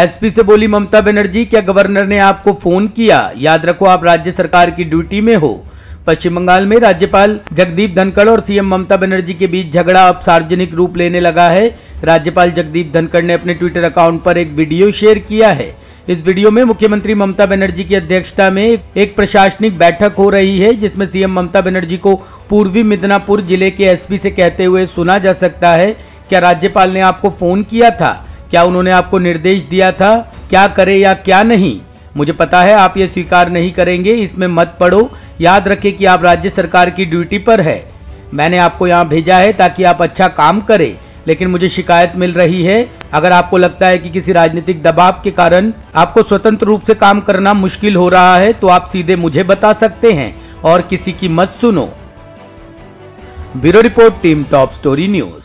SP से बोली ममता बनर्जी, क्या गवर्नर ने आपको फोन किया? याद रखो आप राज्य सरकार की ड्यूटी में हो। पश्चिम बंगाल में राज्यपाल जगदीप धनखड़ और सीएम ममता बनर्जी के बीच झगड़ा अब सार्वजनिक रूप लेने लगा है। राज्यपाल जगदीप धनखड़ ने अपने ट्विटर अकाउंट पर एक वीडियो शेयर किया है। इस वीडियो में मुख्यमंत्री ममता बनर्जी की अध्यक्षता में एक प्रशासनिक बैठक हो रही है, जिसमें सीएम ममता बनर्जी को पूर्वी मिदनापुर जिले के एसपी से कहते हुए सुना जा सकता है। क्या राज्यपाल ने आपको फोन किया था? क्या उन्होंने आपको निर्देश दिया था क्या करे या क्या नहीं? मुझे पता है आप ये स्वीकार नहीं करेंगे, इसमें मत पड़ो। याद रखें कि आप राज्य सरकार की ड्यूटी पर है। मैंने आपको यहाँ भेजा है ताकि आप अच्छा काम करें, लेकिन मुझे शिकायत मिल रही है। अगर आपको लगता है कि किसी राजनीतिक दबाव के कारण आपको स्वतंत्र रूप से काम करना मुश्किल हो रहा है तो आप सीधे मुझे बता सकते हैं और किसी की मत सुनो। Bureau report, team top story news.